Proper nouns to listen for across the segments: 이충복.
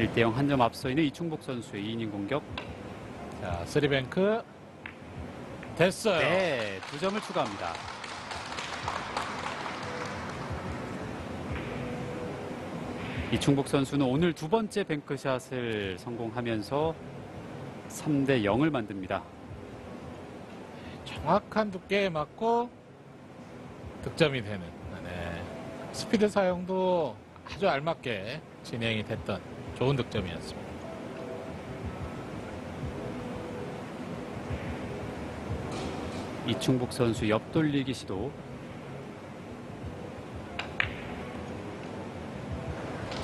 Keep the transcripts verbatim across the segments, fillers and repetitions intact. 일 대 영 한 점 앞서 있는 이충복 선수의 이 이닝 공격. 자, 쓰리뱅크 됐어요. 네, 두 점을 추가합니다. 이충복 선수는 오늘 두 번째 뱅크샷을 성공하면서 삼 대 영을 만듭니다. 정확한 두께에 맞고 득점이 되는, 네, 스피드 사용도 아주 알맞게 진행이 됐던 좋은 득점이었습니다. 이충복 선수 옆돌리기 시도.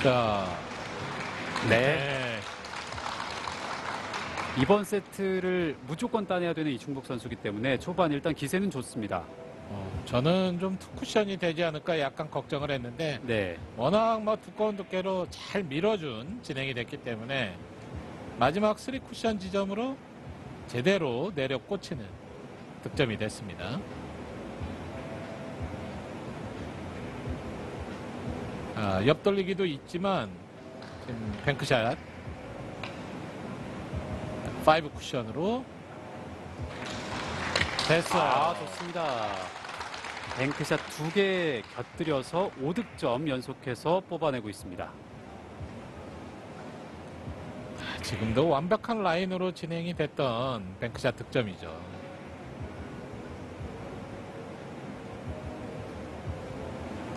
자, 네. 네. 이번 세트를 무조건 따내야 되는 이충복 선수이기 때문에 초반 일단 기세는 좋습니다. 어, 저는 좀 투쿠션이 되지 않을까 약간 걱정을 했는데, 네, 워낙 뭐 두꺼운 두께로 잘 밀어준 진행이 됐기 때문에 마지막 쓰리 쿠션 지점으로 제대로 내려 꽂히는 득점이 됐습니다. 아, 옆돌리기도 있지만 지금 뱅크샷 파이브 쿠션으로 됐어요. 아, 좋습니다. 뱅크샷 두 개 곁들여서 오 득점 연속해서 뽑아내고 있습니다. 아, 지금도 완벽한 라인으로 진행이 됐던 뱅크샷 득점이죠.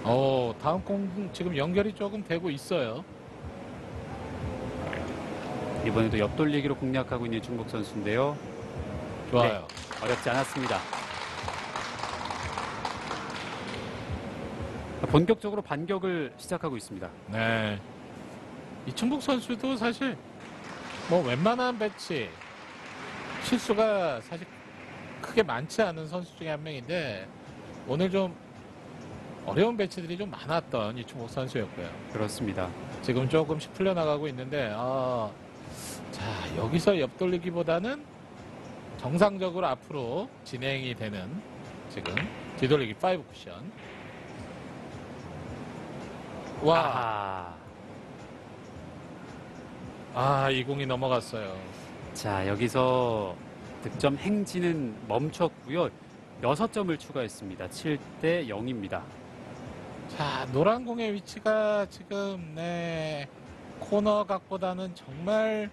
오, 다음 공 지금 연결이 조금 되고 있어요. 이번에도 옆돌리기로 공략하고 있는 이충복 선수인데요. 좋아요. 네, 어렵지 않았습니다. 본격적으로 반격을 시작하고 있습니다. 네. 이충복 선수도 사실 뭐 웬만한 배치 실수가 사실 크게 많지 않은 선수 중에 한 명인데 오늘 좀 어려운 배치들이 좀 많았던 이충복 선수였고요. 그렇습니다. 지금 조금씩 풀려나가고 있는데, 아, 자, 여기서 옆돌리기보다는 정상적으로 앞으로 진행이 되는 지금 뒤돌리기 파이브 쿠션. 와. 아, 이 공이 넘어갔어요. 자, 여기서 득점 행진은 멈췄고요. 여섯 점을 추가했습니다. 칠 대 영입니다. 자, 노란 공의 위치가 지금, 네, 코너 각보다는 정말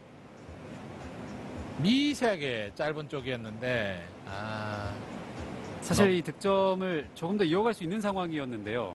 미세하게 짧은 쪽이었는데, 아, 사실 이 득점을 조금 더 이어갈 수 있는 상황이었는데요.